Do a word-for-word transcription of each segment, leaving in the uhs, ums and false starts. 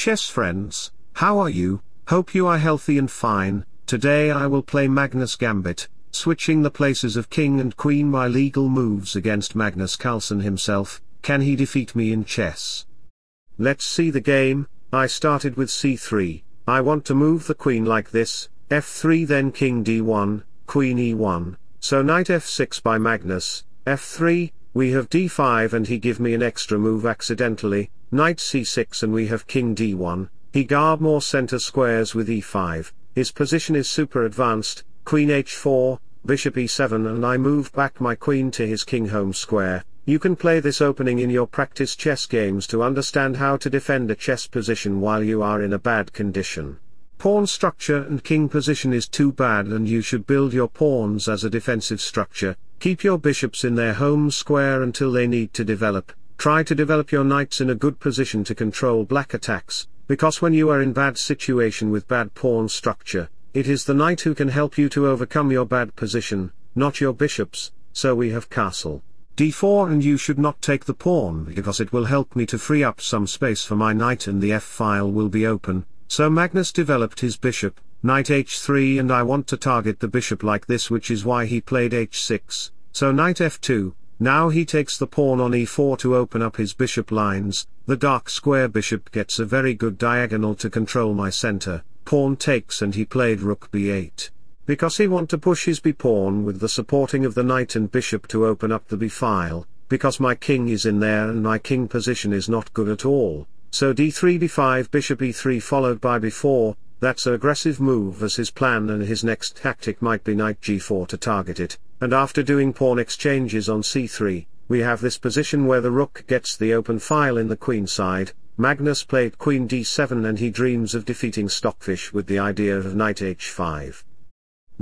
Chess friends, how are you? Hope you are healthy and fine. Today I will play Magnus Gambit, switching the places of king and queen by legal moves against Magnus Carlsen himself. Can he defeat me in chess? Let's see the game. I started with c three, I want to move the queen like this, f three, then king d one, queen e one, so knight f six by Magnus, f three, we have d five and he give me an extra move accidentally, knight c six and we have king d one, he guard more center squares with e five, his position is super advanced, queen h four, bishop e seven, and I move back my queen to his king home square. You can play this opening in your practice chess games to understand how to defend a chess position while you are in a bad condition. Pawn structure and king position is too bad, and you should build your pawns as a defensive structure. Keep your bishops in their home square until they need to develop. Try to develop your knights in a good position to control black attacks, because when you are in bad situation with bad pawn structure, it is the knight who can help you to overcome your bad position, not your bishops. So we have castle d four, and you should not take the pawn because it will help me to free up some space for my knight and the f-file will be open, so Magnus developed his bishop, knight h three, and I want to target the bishop like this, which is why he played h six, so knight f two, now he takes the pawn on e four to open up his bishop lines, the dark square bishop gets a very good diagonal to control my center, pawn takes and he played rook b eight. Because he want to push his b-pawn with the supporting of the knight and bishop to open up the b-file, because my king is in there and my king position is not good at all, so d three, b five, bishop e three followed by b four, that's an aggressive move as his plan, and his next tactic might be knight g four to target it, and after doing pawn exchanges on c three, we have this position where the rook gets the open file in the queen side. Magnus played queen d seven and he dreams of defeating Stockfish with the idea of knight h five.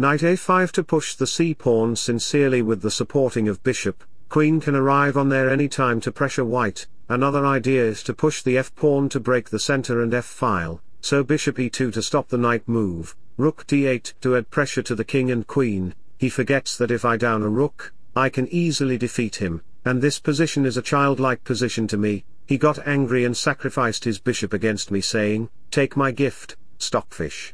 Knight a five to push the c-pawn sincerely with the supporting of bishop, queen can arrive on there any time to pressure white, another idea is to push the f-pawn to break the center and f-file, so bishop e two to stop the knight move, rook d eight to add pressure to the king and queen, he forgets that if I down a rook, I can easily defeat him, and this position is a childlike position to me. He got angry and sacrificed his bishop against me, saying, "Take my gift, Stockfish.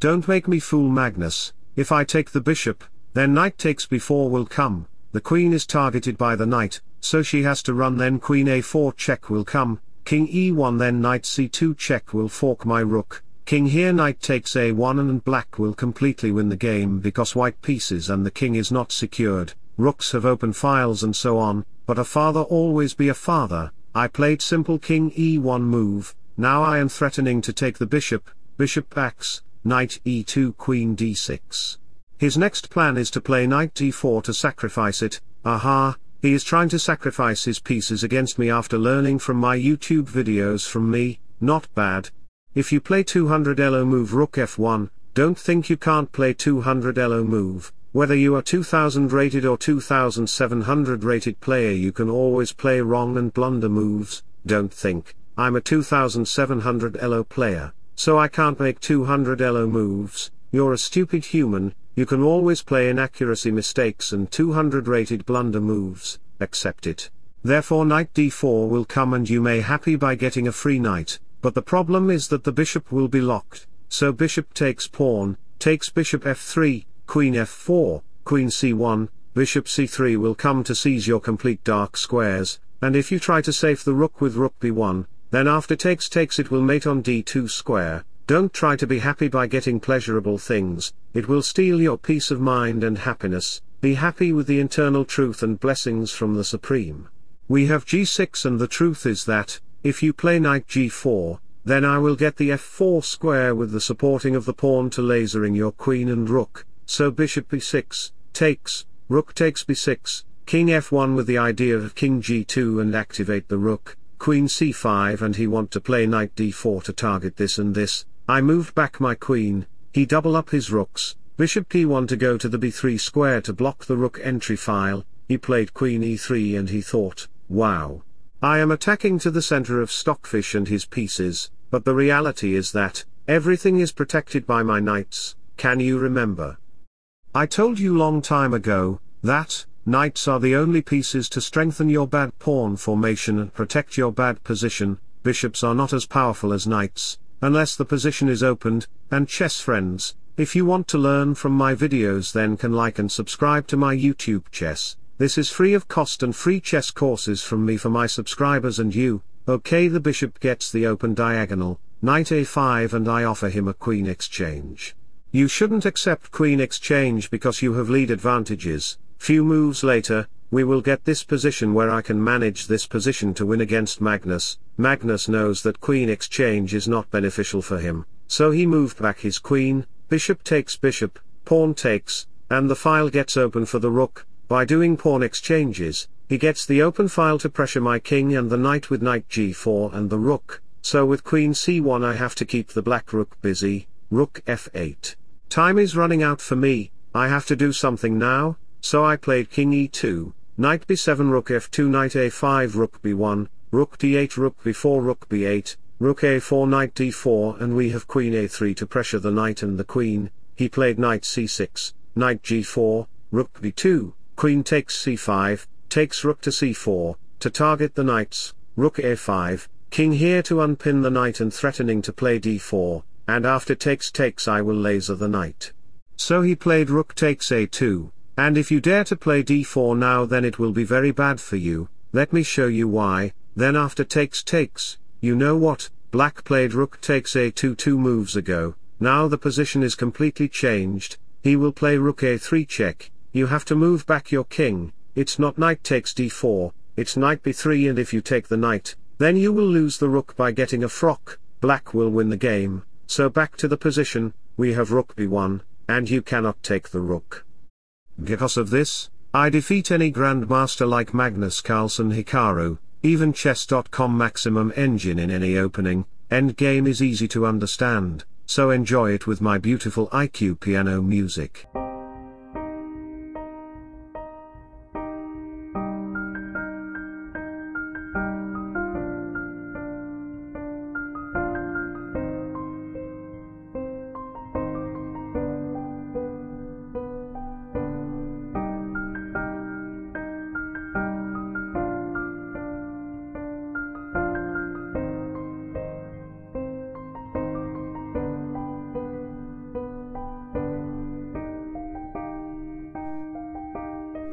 Don't make me fool Magnus. If I take the bishop, then knight takes b four will come, the queen is targeted by the knight, so she has to run, then queen a four check will come, king e one, then knight c two check will fork my rook, king here, knight takes a one, and black will completely win the game because white pieces and the king is not secured, rooks have open files and so on, but a father always be a father. I played simple king e one move, now I am threatening to take the bishop, bishop backs, knight e two, queen d six. His next plan is to play knight d four to sacrifice it. Aha, he is trying to sacrifice his pieces against me after learning from my YouTube videos from me, not bad. If you play two hundred L O move rook f one, don't think you can't play two hundred L O move, whether you are two thousand rated or two thousand seven hundred rated player, you can always play wrong and blunder moves, don't think, I'm a two thousand seven hundred L O player, so I can't make two hundred L O moves, you're a stupid human, you can always play inaccuracy mistakes and two hundred rated blunder moves, accept it. Therefore knight d four will come and you may happy by getting a free knight, but the problem is that the bishop will be locked, so bishop takes pawn, takes bishop f three, queen f four, queen c one, bishop c three will come to seize your complete dark squares, and if you try to save the rook with rook b one, then after takes takes it will mate on d two square. Don't try to be happy by getting pleasurable things, it will steal your peace of mind and happiness. Be happy with the internal truth and blessings from the Supreme. We have g six, and the truth is that, if you play knight g four, then I will get the f four square with the supporting of the pawn to lasering your queen and rook, so bishop b six, takes, rook takes b six, king f one with the idea of king g two and activate the rook, queen c five, and he want to play knight d four to target this and this, I moved back my queen, he double up his rooks, bishop p one to go to the b three square to block the rook entry file, he played queen e three and he thought, wow, I am attacking to the center of Stockfish and his pieces, but the reality is that, everything is protected by my knights, can you remember? I told you long time ago, that, knights are the only pieces to strengthen your bad pawn formation and protect your bad position, bishops are not as powerful as knights, unless the position is opened, and chess friends, if you want to learn from my videos then can like and subscribe to my YouTube chess. This is free of cost and free chess courses from me for my subscribers and you. Okay, the bishop gets the open diagonal, knight a five, and I offer him a queen exchange. You shouldn't accept queen exchange because you have lead advantages. Few moves later, we will get this position where I can manage this position to win against Magnus. Magnus knows that queen exchange is not beneficial for him, so he moved back his queen, bishop takes bishop, pawn takes, and the file gets open for the rook. By doing pawn exchanges, he gets the open file to pressure my king and the knight with knight g four and the rook, so with queen c one I have to keep the black rook busy. Rook f eight. Time is running out for me, I have to do something now, so I played king e two, knight b seven, rook f two, knight a five, rook b one, rook d eight, rook b four, rook b eight, rook a four, knight d four, and we have queen a three to pressure the knight and the queen. He played knight c six, knight g four, rook b two, queen takes c five, takes rook to c four, to target the knights, rook a five, king here to unpin the knight and threatening to play d four, and after takes takes I will laser the knight. So he played rook takes a two, and if you dare to play d four now then it will be very bad for you, let me show you why. Then after takes takes, you know what, black played rook takes a two two moves ago, now the position is completely changed, he will play rook a three check, you have to move back your king. It's not knight takes d four, it's knight b three, and if you take the knight, then you will lose the rook by getting a frock. Black will win the game, so back to the position, we have rook b one, and you cannot take the rook. Because of this, I defeat any grandmaster like Magnus Carlsen, Hikaru, even chess dot com maximum engine in any opening. Endgame is easy to understand, so enjoy it with my beautiful I Q piano music.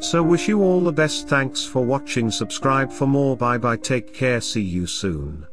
So wish you all the best, thanks for watching, subscribe for more, bye bye, take care, see you soon.